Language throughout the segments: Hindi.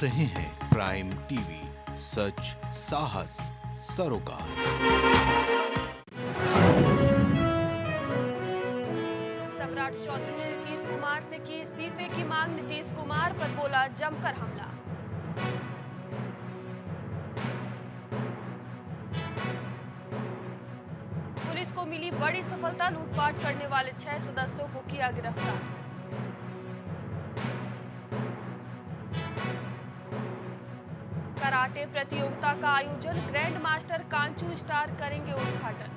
देख रहे हैं प्राइम टीवी, सच साहस सरोकार। सम्राट चौधरी ने नीतीश कुमार से की इस्तीफे की मांग, नीतीश कुमार पर बोला जमकर हमला। पुलिस को मिली बड़ी सफलता, लूटपाट करने वाले 6 सदस्यों को किया गिरफ्तार। कराटे प्रतियोगिता का आयोजन, ग्रैंड मास्टर कांचू स्टार करेंगे उद्घाटन।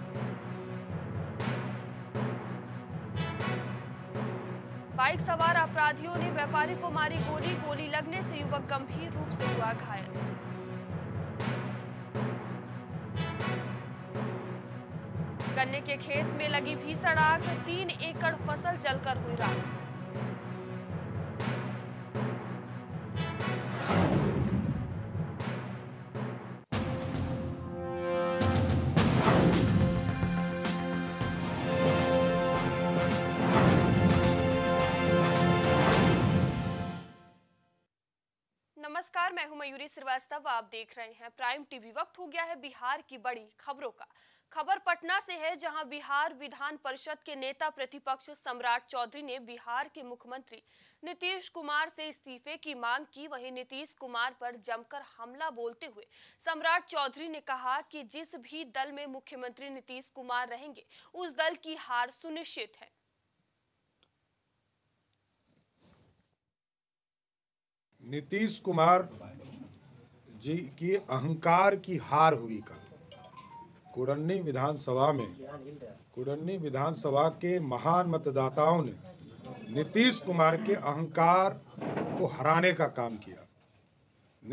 बाइक सवार अपराधियों ने व्यापारी को मारी गोली, गोली लगने से युवक गंभीर रूप से हुआ घायल। गन्ने के खेत में लगी भीषण आग, 3 एकड़ फसल जलकर हुई राख। नमस्कार, मैं हूं यूरी श्रीवास्तव, आप देख रहे हैं प्राइम टीवी। वक्त हो गया है बिहार की बड़ी खबरों का। खबर पटना से है, जहां बिहार विधान परिषद के नेता प्रतिपक्ष सम्राट चौधरी ने बिहार के मुख्यमंत्री नीतीश कुमार से इस्तीफे की मांग की। वहीं नीतीश कुमार पर जमकर हमला बोलते हुए सम्राट चौधरी ने कहा कि जिस भी दल में मुख्यमंत्री नीतीश कुमार रहेंगे उस दल की हार सुनिश्चित है। नीतीश कुमार जी की अहंकार की हार हुई कल कुढ़नी विधानसभा में। कुढ़नी विधानसभा के महान मतदाताओं ने नीतीश कुमार के अहंकार को हराने का काम किया।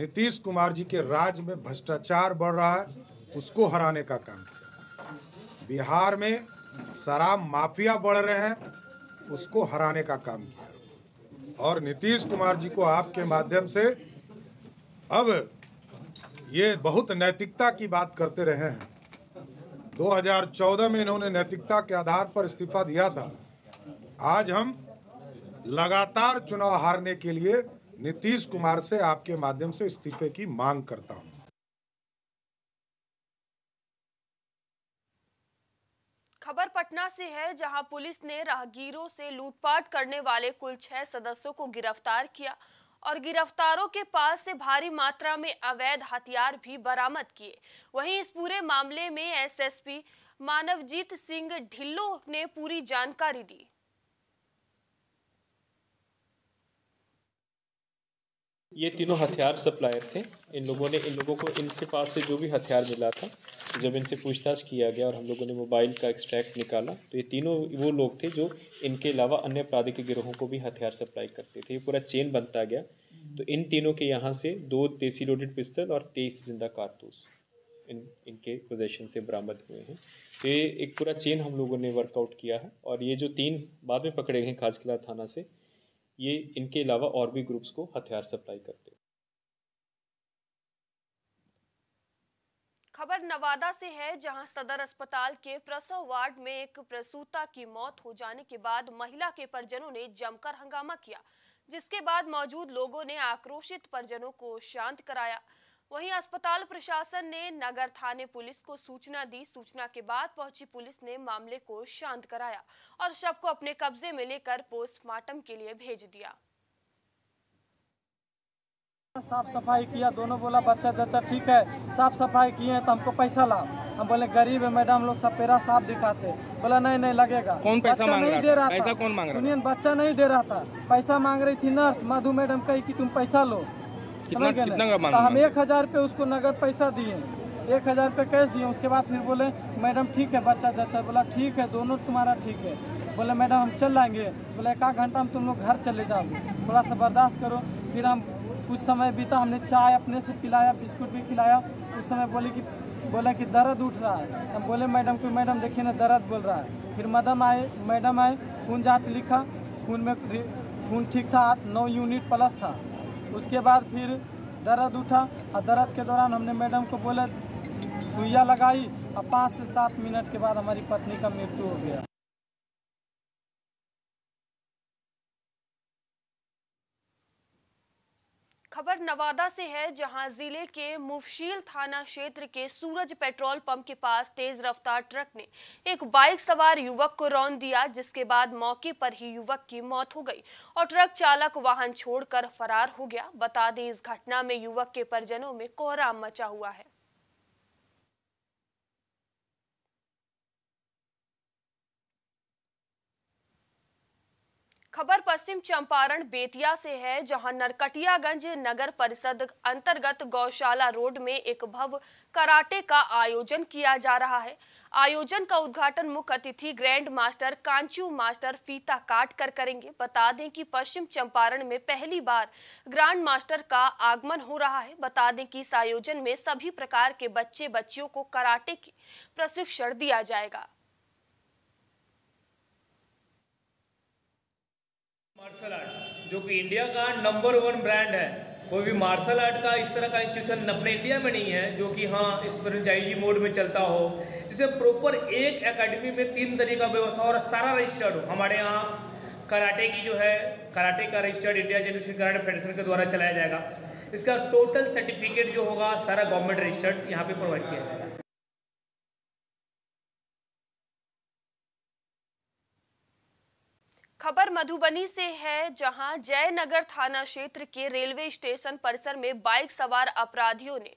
नीतीश कुमार जी के राज्य में भ्रष्टाचार बढ़ रहा है, उसको हराने का काम किया। बिहार में शराब माफिया बढ़ रहे हैं, उसको हराने का काम किया। और नीतीश कुमार जी को आपके माध्यम से अब ये बहुत नैतिकता की बात करते रहे हैं। 2014 में इन्होंने नैतिकता के आधार पर इस्तीफा दिया था। आज हम लगातार चुनाव हारने के लिए नीतीश कुमार से आपके माध्यम से इस्तीफे की मांग करता हूं। खबर पटना से है, जहां पुलिस ने राहगीरों से लूटपाट करने वाले कुल 6 सदस्यों को गिरफ्तार किया और गिरफ्तारों के पास से भारी मात्रा में अवैध हथियार भी बरामद किए। वहीं इस पूरे मामले में एसएसपी मानवजीत सिंह ढिल्लो ने पूरी जानकारी दी। ये तीनों हथियार सप्लायर थे। इन लोगों को इनके पास से जो भी हथियार मिला था, जब इनसे पूछताछ किया गया और हम लोगों ने मोबाइल का एक्सट्रैक्ट निकाला, तो ये तीनों वो लोग थे जो इनके अलावा अन्य अपराधिक गिरोहों को भी हथियार सप्लाई करते थे। ये पूरा चेन बनता गया। तो इन तीनों के यहाँ से 2 देसी लोडेड पिस्टल और 23 जिंदा कारतूस इनके पोजेशन से बरामद हुए हैं। तो ये एक पूरा चेन हम लोगों ने वर्कआउट किया है। और ये जो 3 बाद में पकड़े गए खाजकिला थाना से, ये इनके अलावा और भी ग्रुप्स को हथियार सप्लाई करते हैं। खबर नवादा से है, जहां सदर अस्पताल के प्रसव वार्ड में एक प्रसूता की मौत हो जाने के बाद महिला के परिजनों ने जमकर हंगामा किया, जिसके बाद मौजूद लोगों ने आक्रोशित परिजनों को शांत कराया। वहीं अस्पताल प्रशासन ने नगर थाने पुलिस को सूचना दी। सूचना के बाद पहुंची पुलिस ने मामले को शांत कराया और शव को अपने कब्जे में लेकर पोस्टमार्टम के लिए भेज दिया। साफ सफाई किया, दोनों बोला बच्चा जच्चा ठीक है, साफ सफाई किए हैं तो हमको पैसा लाओ। हम बोले गरीब है मैडम लोग, सब पेरा साफ दिखाते। बोला नहीं नहीं लगेगा। कौन पैसा मांग रहा? नहीं दे रहा था पैसा। कौन मांग रहा? सुनिए, बच्चा नहीं दे रहा था, पैसा मांग रही थी नर्स। मधु मैडम कही कि तुम पैसा लो। कितना हम 1000 पे उसको नगद पैसा दिए, 1000 पे कैश दिए। उसके बाद फिर बोले मैडम ठीक है बच्चा जच्चा। बोला ठीक है, दोनों तुम्हारा ठीक है। बोले मैडम हम चल लाएंगे। बोले 1 घंटा में तुम लोग घर चले जाओ, थोड़ा सा बर्दाश्त करो। फिर हम कुछ समय बीता, हमने चाय अपने से पिलाया, बिस्कुट भी खिलाया। उस समय बोले कि दर्द उठ रहा है। हम बोले मैडम को, मैडम देखिए ना दर्द बोल रहा है। फिर मैडम आए, खून जाँच लिखा, खून ठीक था, 9 यूनिट प्लस था। उसके बाद फिर दर्द उठा और दर्द के दौरान हमने मैडम को बोले सुइया लगाई और 5 से 7 मिनट के बाद हमारी पत्नी का मृत्यु हो गया। खबर नवादा से है, जहां जिले के मुफशील थाना क्षेत्र के सूरज पेट्रोल पंप के पास तेज रफ्तार ट्रक ने एक बाइक सवार युवक को रौंद दिया, जिसके बाद मौके पर ही युवक की मौत हो गई और ट्रक चालक वाहन छोड़कर फरार हो गया। बता दें, इस घटना में युवक के परिजनों में कोहराम मचा हुआ है। खबर पश्चिम चंपारण बेतिया से है, जहां नरकटियागंज नगर परिषद अंतर्गत गौशाला रोड में एक भव्य कराटे का आयोजन किया जा रहा है। आयोजन का उद्घाटन मुख्य अतिथि ग्रैंड मास्टर कांचू मास्टर फीता काट कर करेंगे। बता दें कि पश्चिम चंपारण में पहली बार ग्रैंड मास्टर का आगमन हो रहा है। बता दें कि इस आयोजन में सभी प्रकार के बच्चे बच्चियों को कराटे के प्रशिक्षण दिया जाएगा। मार्शल आर्ट जो कि इंडिया का नंबर 1 ब्रांड है, कोई भी मार्शल आर्ट का इस तरह का इंस्टीट्यूशन अपने इंडिया में नहीं है जो कि हाँ इस फ्रेंचाइजी मोड में चलता हो, जिसे प्रॉपर एक एकेडमी में 3 तरीके का व्यवस्था और सारा रजिस्टर्ड हो। हमारे यहाँ कराटे की जो है कराटे का registered India generation karate federation के द्वारा चलाया जाएगा। इसका टोटल सर्टिफिकेट जो होगा सारा गवर्नमेंट रजिस्टर्ड यहाँ पर प्रोवाइड किया जाएगा। खबर मधुबनी से है, जहां जयनगर थाना क्षेत्र के रेलवे स्टेशन परिसर में बाइक सवार अपराधियों ने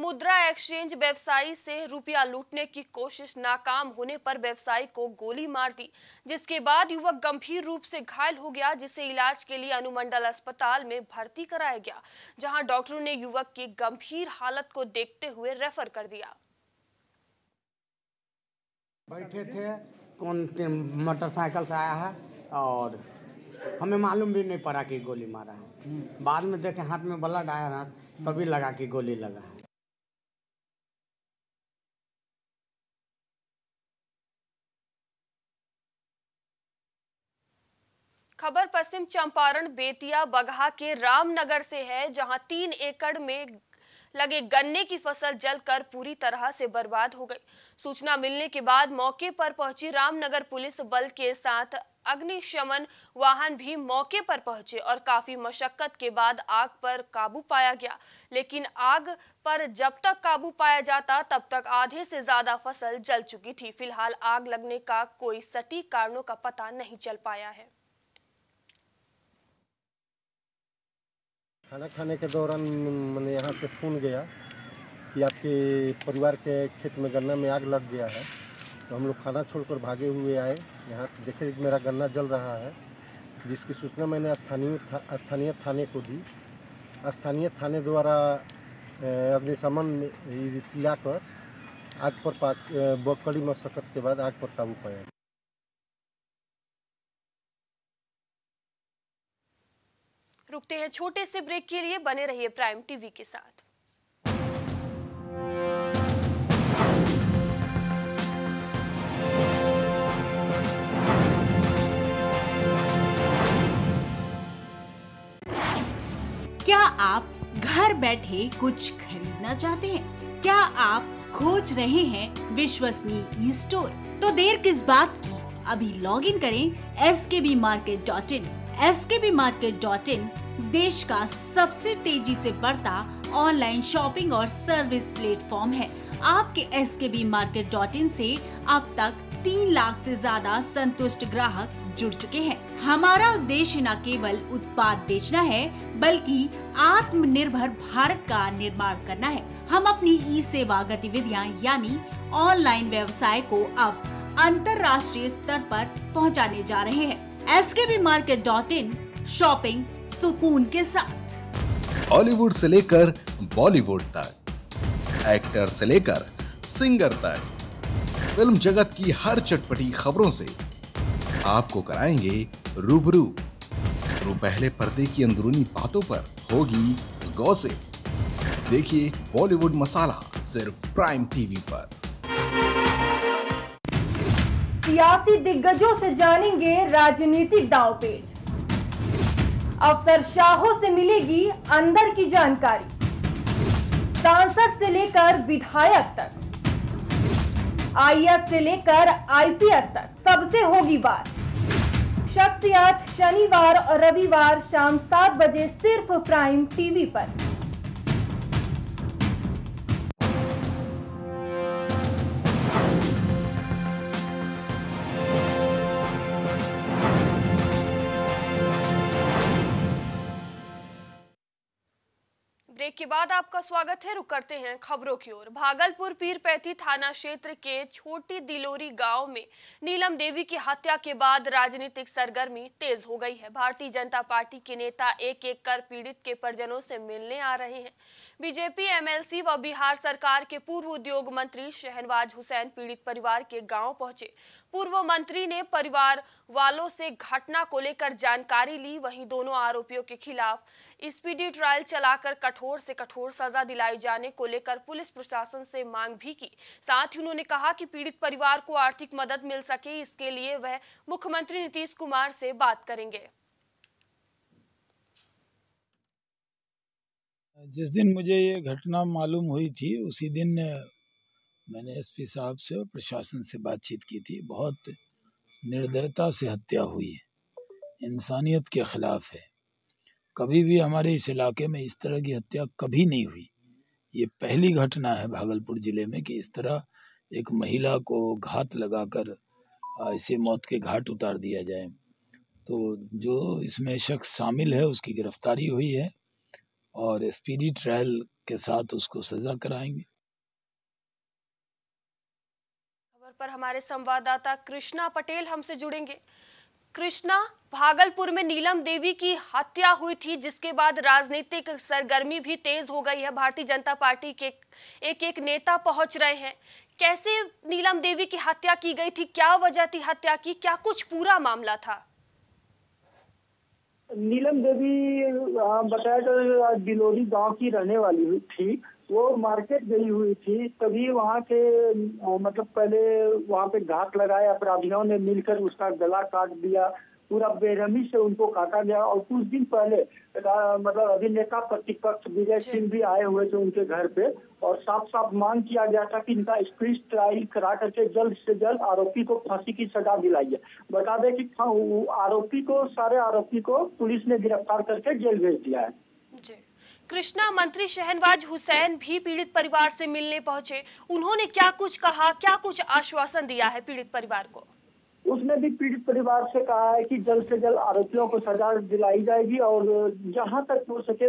मुद्रा एक्सचेंज व्यवसायी से रुपया लूटने की कोशिश नाकाम होने पर व्यवसायी को गोली मार दी, जिसके बाद युवक गंभीर रूप से घायल हो गया, जिसे इलाज के लिए अनुमंडल अस्पताल में भर्ती कराया गया, जहां डॉक्टरों ने युवक की गंभीर हालत को देखते हुए रेफर कर दिया। बैठे थे, कौन मोटरसाइकिल से आया है और हमें मालूम भी नहीं पड़ा कि गोली मारा है। बाद में देखे हाथ में ब्लड आया ना, तभी लगा कि गोली लगा है। खबर पश्चिम चंपारण बेतिया बगहा के रामनगर से है, जहां 3 एकड़ में लगे गन्ने की फसल जलकर पूरी तरह से बर्बाद हो गई। सूचना मिलने के बाद मौके पर पहुंची रामनगर पुलिस बल के साथ अग्निशमन वाहन भी मौके पर पहुंचे और काफी मशक्कत के बाद आग पर काबू पाया गया, लेकिन आग पर जब तक काबू पाया जाता तब तक आधे से ज्यादा फसल जल चुकी थी। फिलहाल आग लगने का कोई सटीक कारणों का पता नहीं चल पाया है। खाना खाने के दौरान मैंने यहाँ से फोन गया कि आपके परिवार के खेत में गन्ना में आग लग गया है, तो हम लोग खाना छोड़कर भागे हुए आए। यहाँ देखे मेरा गन्ना जल रहा है, जिसकी सूचना मैंने स्थानीय थाने को दी। स्थानीय थाने द्वारा अग्निशमन चलाकर आग पर कड़ी मशक्कत के बाद आग पर काबू पाया। रुकते हैं छोटे से ब्रेक के लिए, बने रहिए प्राइम टीवी के साथ। क्या आप घर बैठे कुछ खरीदना चाहते हैं? क्या आप खोज रहे हैं विश्वसनीय स्टोर? तो देर किस बात की, अभी लॉगिन करें skbmarket.in। skbmarket.in देश का सबसे तेजी से बढ़ता ऑनलाइन शॉपिंग और सर्विस प्लेटफॉर्म है। आपके skbmarket.in से अब तक 3 लाख से ज्यादा संतुष्ट ग्राहक जुड़ चुके हैं। हमारा उद्देश्य न केवल उत्पाद बेचना है, बल्कि आत्मनिर्भर भारत का निर्माण करना है। हम अपनी ई सेवा गतिविधियाँ यानी ऑनलाइन व्यवसाय को अब अंतर्राष्ट्रीय स्तर पर पहुंचाने जा रहे हैं। skbmarket.in, शॉपिंग सुकून के साथ। हॉलीवुड से लेकर बॉलीवुड तक, एक्टर से लेकर सिंगर तक, फिल्म जगत की हर चटपटी खबरों से आपको कराएंगे रूबरू। तो पहले पर्दे की अंदरूनी बातों पर होगी गॉसिप। देखिए बॉलीवुड मसाला सिर्फ प्राइम टीवी पर। सियासी दिग्गजों से जानेंगे राजनीतिक दांवपेच, अफसरशाहों से मिलेगी अंदर की जानकारी, सांसद से लेकर विधायक तक, आईएएस से लेकर आईपीएस तक सबसे होगी बात। शख्सियत शनिवार और रविवार शाम 7 बजे सिर्फ प्राइम टीवी पर। ब्रेक के बाद आपका स्वागत है। रुक करते हैं खबरों की ओर। भागलपुर पीरपैती थाना क्षेत्र के छोटी दिलोरी गांव में नीलम देवी की हत्या के बाद राजनीतिक सरगर्मी तेज हो गई है। भारतीय जनता पार्टी के नेता एक एक कर पीड़ित के परिजनों से मिलने आ रहे हैं। बीजेपी एमएलसी व बिहार सरकार के पूर्व उद्योग मंत्री शहनवाज हुसैन पीड़ित परिवार के गाँव पहुंचे। पूर्व मंत्री ने परिवार वालों से घटना को लेकर जानकारी ली। वहीं दोनों आरोपियों के खिलाफ स्पीडी ट्रायल चलाकर कठोर से कठोर सजा दिलाई जाने को लेकर पुलिस प्रशासन से मांग भी की। साथ ही उन्होंने कहा कि पीड़ित परिवार को आर्थिक मदद मिल सके, इसके लिए वह मुख्यमंत्री नीतीश कुमार से बात करेंगे। जिस दिन मुझे ये घटना मालूम हुई थी उसी दिन मैंने एसपी साहब से और प्रशासन से बातचीत की थी। बहुत निर्दयता से हत्या हुई है, इंसानियत के खिलाफ है। कभी भी हमारे इस इलाके में इस तरह की हत्या कभी नहीं हुई। ये पहली घटना है भागलपुर ज़िले में कि इस तरह एक महिला को घात लगाकर इसे मौत के घाट उतार दिया जाए। तो जो इसमें शख्स शामिल है उसकी गिरफ्तारी हुई है और स्पीडी ट्रायल के साथ उसको सज़ा कराएंगे। खबर पर हमारे संवाददाता कृष्णा पटेल हमसे जुड़ेंगे। कृष्णा, भागलपुर में नीलम देवी की हत्या हुई थी जिसके बाद राजनीतिक सरगर्मी भी तेज हो गई है। भारतीय जनता पार्टी के एक एक नेता पहुंच रहे हैं। कैसे नीलम देवी की हत्या की गई थी, क्या वजह थी हत्या की, क्या कुछ पूरा मामला था? नीलम देवी बताया तो दिलोरी गांव की रहने वाली थी। वो मार्केट गई हुई थी तभी वहाँ के पहले वहाँ पे घात लगाए अपराधियों ने, मिलकर उसका गला काट दिया। पूरा बेरहमी से उनको काटा गया। और कुछ दिन पहले अभिनेता प्रतिपक्ष विजय सिंह भी आए हुए थे उनके घर पे और साफ साफ मांग किया गया था कि इनका स्पीड ट्रायल करा करके जल्द से जल्द आरोपी को फांसी की सजा दिलाई है। बता दें कि सारे आरोपी को पुलिस ने गिरफ्तार करके जेल भेज दिया है। कृष्णा, मंत्री शहनवाज हुसैन भी पीड़ित परिवार से मिलने पहुंचे। उन्होंने क्या कुछ कहा, क्या कुछ आश्वासन दिया है पीड़ित परिवार को? उसने भी पीड़ित परिवार से कहा है कि जल्द से जल्द आरोपियों को सजा दिलाई जाएगी और जहां तक हो सके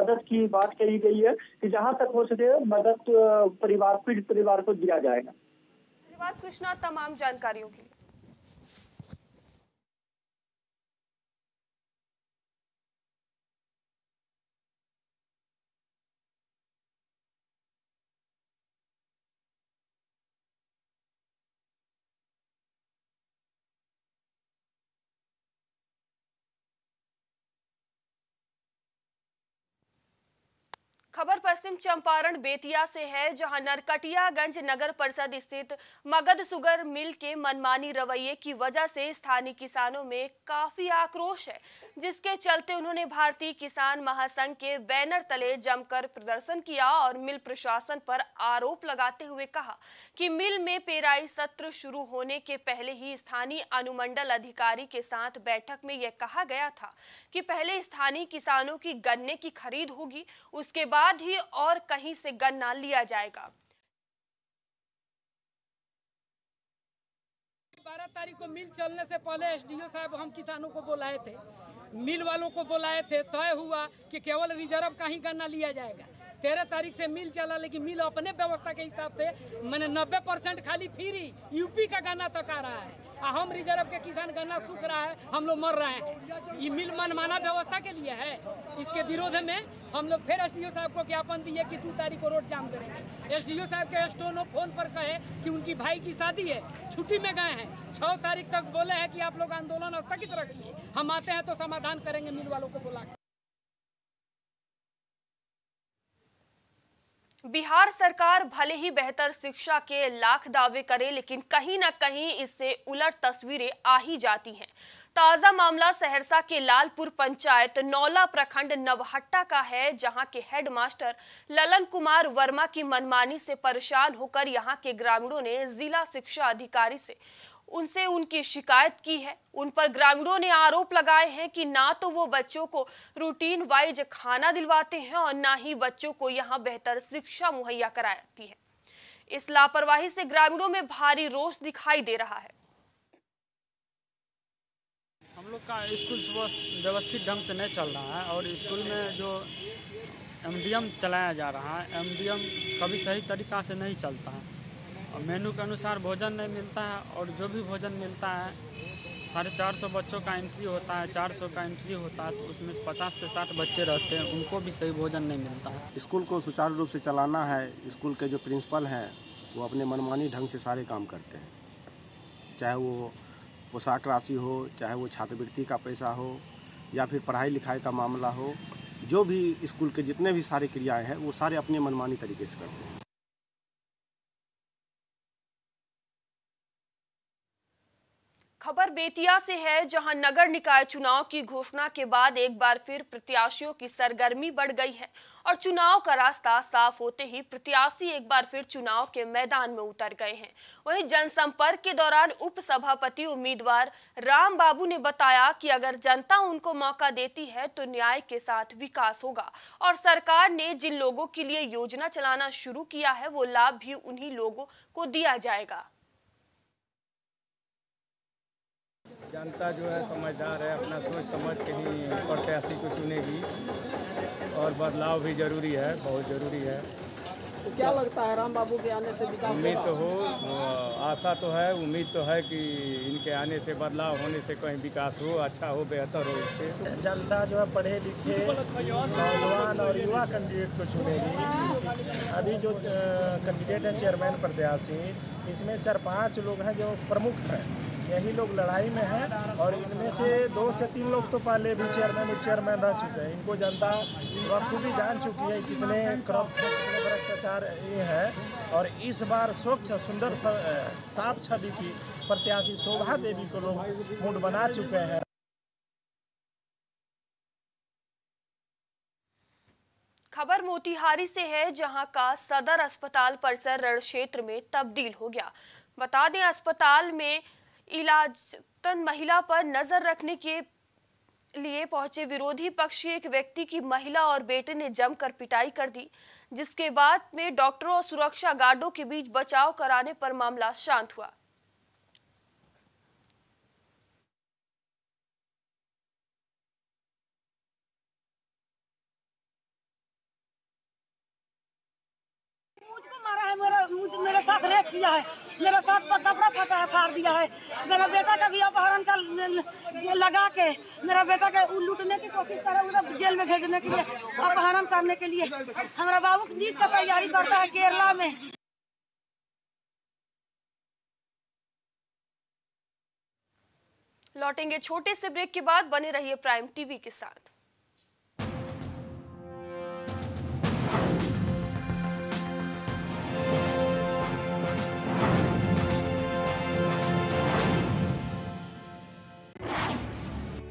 मदद की बात कही गई है कि जहां तक हो सके मदद पीड़ित परिवार को दिया जाएगा। धन्यवाद कृष्णा तमाम जानकारियों के लिए। खबर पश्चिम चंपारण बेतिया से है जहां नरकटियागंज नगर परिषद स्थित मगध सुगर मिल के मनमानी रवैये की वजह से स्थानीय किसानों में काफी आक्रोश है, जिसके चलते उन्होंने भारतीय किसान महासंघ के बैनर तले जमकर प्रदर्शन किया और मिल प्रशासन पर आरोप लगाते हुए कहा कि मिल में पेराई सत्र शुरू होने के पहले ही स्थानीय अनुमंडल अधिकारी के साथ बैठक में यह कहा गया था कि पहले स्थानीय किसानों की गन्ने की खरीद होगी, उसके बाद ही और कहीं से गन्ना लिया जाएगा। 12 तारीख को मिल चलने से पहले एसडीओ साहब हम किसानों को बुलाए थे, मिल वालों को बुलाए थे। तय हुआ कि केवल रिजर्व का ही गन्ना लिया जाएगा। 13 तारीख से मिल चला, लेकिन मिल अपने व्यवस्था के हिसाब से 90% खाली फ्री यूपी का गन्ना तक आ रहा है। हम रिजर्व के किसान गन्ना सूख रहा है, हम लोग मर रहे हैं। ये मिल मनमाना व्यवस्था के लिए है। इसके विरोध में हम लोग फिर एसडीओ साहब को ज्ञापन दिए कि 2 तारीख को रोड जाम करेंगे। एसडीओ साहब के स्टोनो फोन पर कहे कि उनकी भाई की शादी है, छुट्टी में गए हैं। 6 तारीख तक बोले हैं कि आप लोग आंदोलन स्थगित रखिए, हम आते हैं तो समाधान करेंगे मिल वालों को बुलाकर। बिहार सरकार भले ही बेहतर शिक्षा के लाख दावे करे, लेकिन कहीं ना कहीं इससे उलट तस्वीरें आ ही जाती हैं। ताज़ा मामला सहरसा के लालपुर पंचायत नौला प्रखंड नवहट्टा का है, जहां के हेडमास्टर ललन कुमार वर्मा की मनमानी से परेशान होकर यहां के ग्रामीणों ने जिला शिक्षा अधिकारी से उनसे उनकी शिकायत की है। उन पर ग्रामीणों ने आरोप लगाए हैं कि ना तो वो बच्चों को रूटीन वाइज खाना दिलवाते हैं और ना ही बच्चों को यहाँ बेहतर शिक्षा मुहैया कराती है। इस लापरवाही से ग्रामीणों में भारी रोष दिखाई दे रहा है। हम लोग का स्कूल व्यवस्थित ढंग से नहीं चल रहा है और स्कूल में जो एमडीएम चलाया जा रहा है, एमडीएम कभी सही तरीका से नहीं चलता है और मेनू के अनुसार भोजन नहीं मिलता है और जो भी भोजन मिलता है 450 बच्चों का एंट्री होता है, 400 का एंट्री होता है तो उसमें 50 से 60 बच्चे रहते हैं, उनको भी सही भोजन नहीं मिलता है। स्कूल को सुचारू रूप से चलाना है। स्कूल के जो प्रिंसिपल हैं वो अपने मनमानी ढंग से सारे काम करते हैं, चाहे वो पोशाक राशि हो, चाहे वो छात्रवृत्ति का पैसा हो या फिर पढ़ाई लिखाई का मामला हो, जो भी स्कूल के जितने भी सारे क्रियाएँ हैं वो सारे अपने मनमानी तरीके से करते हैं। खबर बेतिया से है, जहां नगर निकाय चुनाव की घोषणा के बाद एक बार फिर प्रत्याशियों की सरगर्मी बढ़ गई है और चुनाव का रास्ता साफ होते ही प्रत्याशी एक बार फिर चुनाव के मैदान में उतर गए हैं। वहीं जनसंपर्क के दौरान उपसभापति उम्मीदवार राम बाबू ने बताया कि अगर जनता उनको मौका देती है तो न्याय के साथ विकास होगा और सरकार ने जिन लोगों के लिए योजना चलाना शुरू किया है वो लाभ भी उन्ही लोगों को दिया जाएगा। जनता जो है समझदार है, अपना सोच समझ के ही प्रत्याशी को चुनेगी और बदलाव भी जरूरी है, बहुत जरूरी है। तो क्या लगता है राम बाबू के आने से विकास? उम्मीद तो हो, आशा तो है, उम्मीद तो है कि इनके आने से बदलाव होने से कहीं विकास हो, अच्छा हो, बेहतर हो। इससे जनता जो है पढ़े लिखे नौजवान और युवा कैंडिडेट को चुनेगी। अभी जो कैंडिडेट हैं चेयरमैन प्रत्याशी, इसमें 4-5 लोग हैं जो प्रमुख हैं, यही लोग लड़ाई में हैं और इनमें से 2 से 3 लोग तो पहले भी चेयरमैन उप चेयरमैन रह चुके हैं। इनको जनता बखूबी जान चुकी है कितने करप्शन, कितने भ्रष्टाचार ये है और इस बार स्वच्छ सुंदर साफ छवि की प्रत्याशी शोभा देवी को लोग वोट बना चुके हैं। खबर मोतिहारी से है, जहां का सदर अस्पताल परिसर रण क्षेत्र में तब्दील हो गया। बता दें अस्पताल में इलाजरत महिला पर नजर रखने के लिए पहुंचे विरोधी पक्ष के एक व्यक्ति की महिला और बेटे ने जमकर पिटाई कर दी, जिसके बाद में डॉक्टरों और सुरक्षा गार्डों के बीच बचाव कराने पर मामला शांत हुआ। मुझको मारा है, मेरे साथ रेप किया है, मेरे साथ कपड़ा फटा है, फाड़ दिया है, मेरा बेटा का भी अपहरण का लगा के मेरा बेटा का लूटने की कोशिश कर रहा है, जेल में भेजने के लिए, अपहरण करने के लिए। हमारा बाबू नीट का तैयारी करता है केरला में। लौटेंगे छोटे से ब्रेक के बाद, बने रहिए प्राइम टीवी के साथ।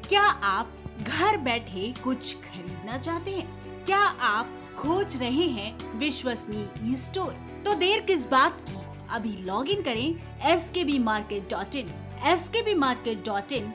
क्या आप घर बैठे कुछ खरीदना चाहते हैं? क्या आप खोज रहे हैं विश्वसनीय ई स्टोर? तो देर किस बात की, अभी लॉग इन करें skbmarket.in। skbmarket.in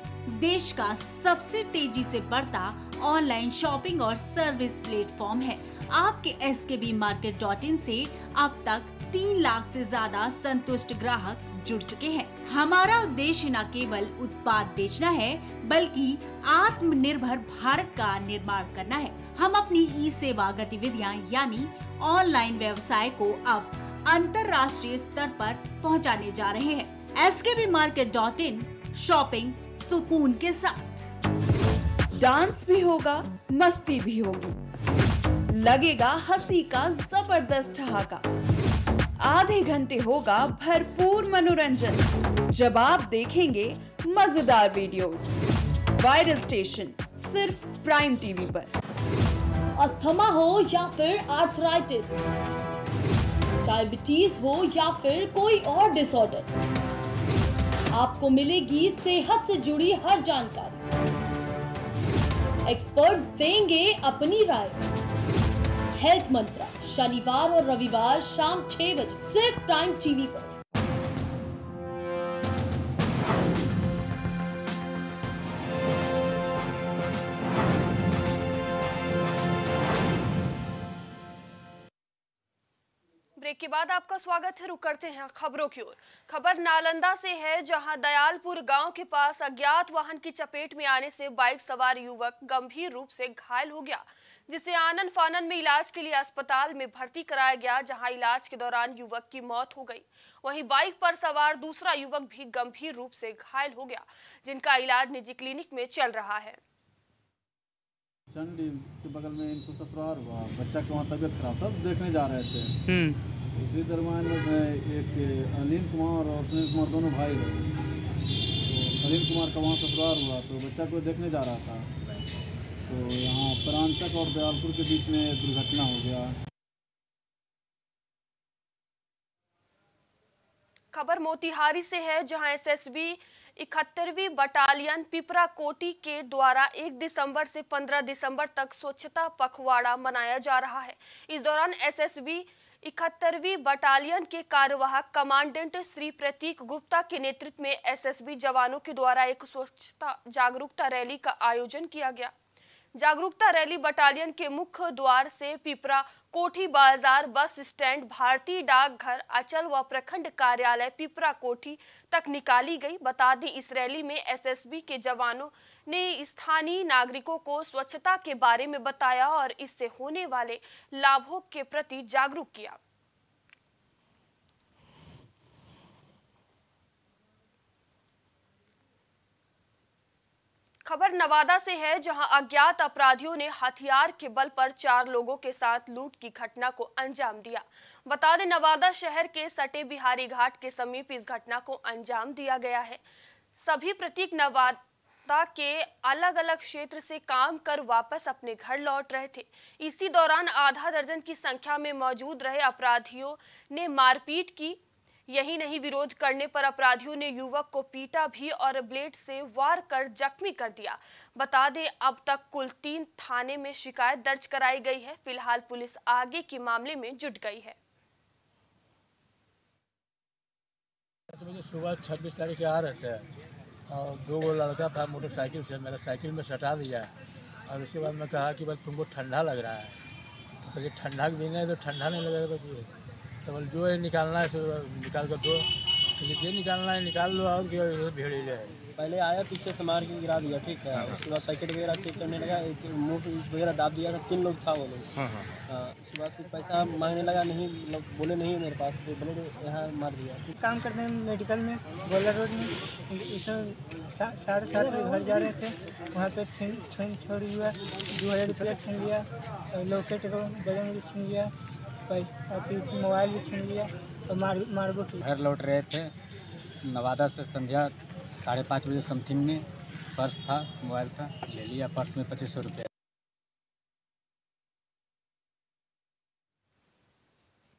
देश का सबसे तेजी से बढ़ता ऑनलाइन शॉपिंग और सर्विस प्लेटफॉर्म है। आपके skbmarket.in से अब तक 3 लाख से ज्यादा संतुष्ट ग्राहक जुड़ चुके हैं। हमारा उद्देश्य न केवल उत्पाद बेचना है बल्कि आत्मनिर्भर भारत का निर्माण करना है। हम अपनी ई सेवा गतिविधियां यानी ऑनलाइन व्यवसाय को अब अंतर्राष्ट्रीय स्तर पर पहुंचाने जा रहे हैं। skbmarket.in, शॉपिंग सुकून के साथ। डांस भी होगा, मस्ती भी होगी, लगेगा हंसी का जबरदस्त ठहाका, आधे घंटे होगा भरपूर मनोरंजन जब आप देखेंगे मजेदार वीडियोस। वायरल स्टेशन सिर्फ प्राइम टीवी पर। अस्थमा हो या फिर आर्थराइटिस, डायबिटीज हो या फिर कोई और डिसऑर्डर, आपको मिलेगी सेहत से जुड़ी हर जानकारी। एक्सपर्ट्स देंगे अपनी राय। हेल्थ मंत्रा, शनिवार और रविवार शाम 6 बजे सिर्फ प्राइम टीवी पर। ब्रेक के बाद आपका स्वागत है। रुक करते हैं खबरों की ओर। खबर नालंदा से है, जहां दयालपुर गांव के पास अज्ञात वाहन की चपेट में आने से बाइक सवार युवक गंभीर रूप से घायल हो गया, जिसे आनन फानन में इलाज के लिए अस्पताल में भर्ती कराया गया, जहां इलाज के दौरान युवक की मौत हो गई। वहीं बाइक पर सवार दूसरा युवक भी गंभीर रूप से घायल हो गया, जिनका इलाज निजी क्लिनिक में चल रहा है। चंडी के बगल में इनको ससुराल हुआ, बच्चा की वहाँ तबीयत खराब था, देखने जा रहे थे। उसी दरम्यान में एक नीलम कुमार और सुनील कुमार दोनों भाई हैं, तो नीलम कुमार का वहाँ ससुराल हुआ, तो बच्चा को देखने जा रहा था, तो यहाँ परांचक और दयालपुर के बीच में दुर्घटना हो गया। खबर मोतिहारी से है, जहां एसएसबी 71वीं बटालियन पिपरा कोटी के द्वारा 1 दिसंबर से 15 दिसंबर तक स्वच्छता पखवाड़ा मनाया जा रहा है। इस दौरान एसएसबी 71वीं बटालियन के कार्यवाहक कमांडेंट श्री प्रतीक गुप्ता के नेतृत्व में एसएसबी जवानों के द्वारा एक स्वच्छता जागरूकता रैली का आयोजन किया गया। जागरूकता रैली बटालियन के मुख्य द्वार से पिपरा कोठी बाजार, बस स्टैंड, भारतीय डाकघर, अचल व प्रखंड कार्यालय पिपरा कोठी तक निकाली गई। बता दें, इस रैली में एसएसबी के जवानों ने स्थानीय नागरिकों को स्वच्छता के बारे में बताया और इससे होने वाले लाभों के प्रति जागरूक किया। खबर नवादा से है, जहां अज्ञात अपराधियों ने हथियार के बल पर 4 लोगों के साथ लूट की घटना को अंजाम दिया। बता दें, नवादा शहर के सटे बिहारी घाट के समीप इस घटना को अंजाम दिया गया है। सभी प्रतीक नवादा के अलग अलग क्षेत्र से काम कर वापस अपने घर लौट रहे थे। इसी दौरान आधा दर्जन की संख्या में मौजूद रहे अपराधियों ने मारपीट की। यही नहीं, विरोध करने पर अपराधियों ने युवक को पीटा भी और ब्लेड से वार कर जख्मी कर दिया। बता दें, अब तक कुल 3 थाने में शिकायत दर्ज कराई गई है। फिलहाल पुलिस आगे के मामले में जुट गई है। 7 बजे सुबह 26 तारीख के आ रहे थे और 2 लड़का था मोटरसाइकिल से, मेरा साइकिल में सटा दिया और उसके बाद मैं कहा कि बस तुमको ठंडा लग रहा है, तो ठंडा देना है तो ठंडा नहीं लगेगा तो तो जो है निकालना है सो निकाल कर दो, जो निकालना है निकाल लो। और क्या भीड़ ले पहले आया, पीछे से मार के गिरा दिया, ठीक है। उसके बाद पैकेट वगैरह चेक करने लगा, एक मुँह वगैरह दाब दिया था, 3 लोग था वो लोग। उसके बाद फिर पैसा मांगने लगा, नहीं लोग बोले नहीं मेरे पास, तो बोले यहाँ मार दिया। काम करते हैं मेडिकल में गोला रोड में, इसमें 7:30 के घर जा रहे थे, वहाँ पे छोड़ हुआ, 200 रुपया छीन लिया, लॉकेट को बगल में छीन लिया, मोबाइल भी छीन लिया और मार्गो की। घर लौट रहे थे नवादा से संध्या 5:30 बजे समथिंग में, पर्स था, मोबाइल था, ले लिया। पर्स में 2500 रुपये।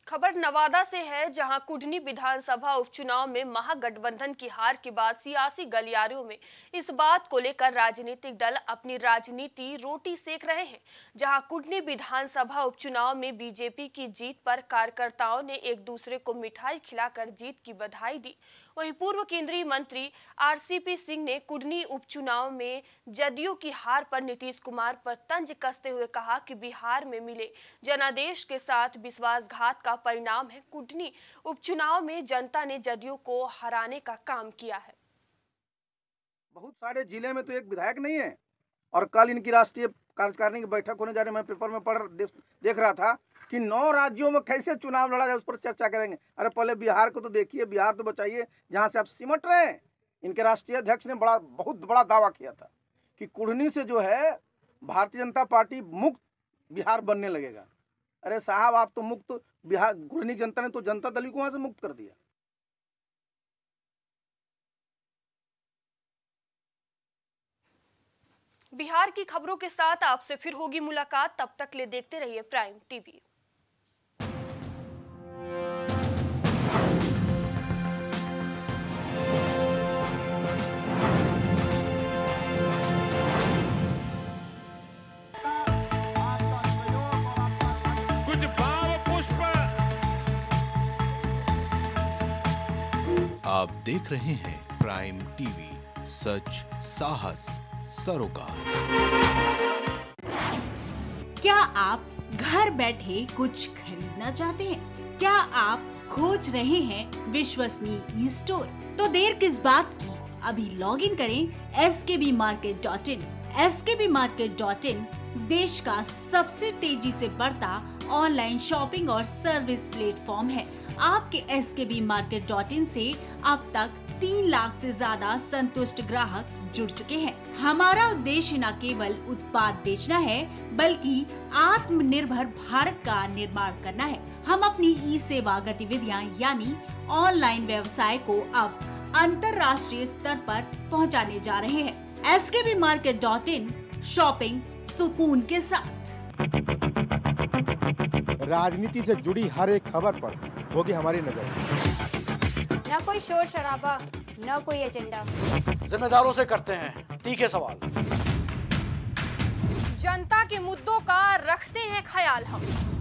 खबर नवादा से है, जहां कुढ़नी विधानसभा उपचुनाव में महागठबंधन की हार के बाद सियासी गलियारों में इस बात को लेकर राजनीतिक दल अपनी राजनीति रोटी सेक रहे हैं। जहां कुढ़नी विधानसभा उपचुनाव में बीजेपी की जीत पर कार्यकर्ताओं ने एक दूसरे को मिठाई खिलाकर जीत की बधाई दी। वहीं पूर्व केंद्रीय मंत्री RCP सिंह ने कुढ़नी उपचुनाव में जदयू की हार पर नीतीश कुमार पर तंज कसते हुए कहा कि बिहार में मिले जनादेश के साथ विश्वासघात का परिणाम है। कुढ़नी उपचुनाव में जनता ने जदयू को हराने का काम किया है। बहुत सारे जिले में तो एक विधायक नहीं है। और कल इनकी राष्ट्रीय कार्यकारिणी की बैठक होने जा रही है, मैं पेपर में पढ़ देख रहा था कि 9 राज्यों में कैसे चुनाव लड़ा जाए, उस पर चर्चा करेंगे। अरे पहले बिहार को तो देखिए, बिहार तो बचाइए जहाँ से आप सिमट रहे हैं। इनके राष्ट्रीय अध्यक्ष ने बहुत बड़ा दावा किया था कि कुढ़नी से जो है भारतीय जनता पार्टी मुक्त बिहार बनने लगेगा। अरे साहब, आप तो मुक्त बिहार कुढ़नी जनता ने तो जनता दल को वहां से मुक्त कर दिया। बिहार की खबरों के साथ आपसे फिर होगी मुलाकात, तब तक ले देखते रहिए प्राइम टीवी। आप देख रहे हैं प्राइम टीवी, सच साहस सरोकार। क्या आप घर बैठे कुछ खरीदना चाहते हैं? क्या आप खोज रहे हैं विश्वसनीय ई स्टोर? तो देर किस बात की, अभी लॉग इन करें skbmarket.in। skbmarket.in देश का सबसे तेजी से बढ़ता ऑनलाइन शॉपिंग और सर्विस प्लेटफॉर्म है। आपके skbmarket.in से अब तक 3 लाख से ज्यादा संतुष्ट ग्राहक जुड़ चुके हैं। हमारा उद्देश्य न केवल उत्पाद बेचना है बल्कि आत्मनिर्भर भारत का निर्माण करना है। हम अपनी ई सेवा गतिविधियां यानी ऑनलाइन व्यवसाय को अब अंतर्राष्ट्रीय स्तर पर पहुंचाने जा रहे हैं। skbmarket.in, शॉपिंग सुकून के साथ। राजनीति से जुड़ी हर एक खबर पर होगी हमारी नजर। न कोई शोर शराबा, न कोई एजेंडा, जिम्मेदारों से करते हैं तीखे सवाल, जनता के मुद्दों का रखते हैं ख्याल हम।